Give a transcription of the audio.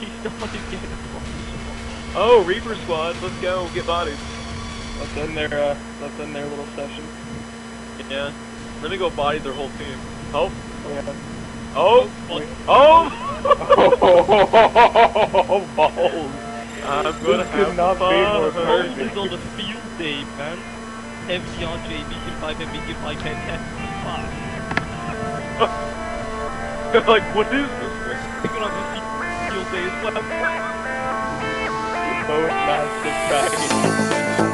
He's still fucking getting them. Oh, Reaper Squad, let's go get bodies. Let's end their little session. Yeah. Let me go body their whole team. Oh. Yeah. Oh. Oh. Oh. Oh. Balls. I'm gonna have fun. This is on the field day, man. MG on JB 5 and BG 5 and 10. Like, what is this? We're gonna have a field day as well. Both massive baggage.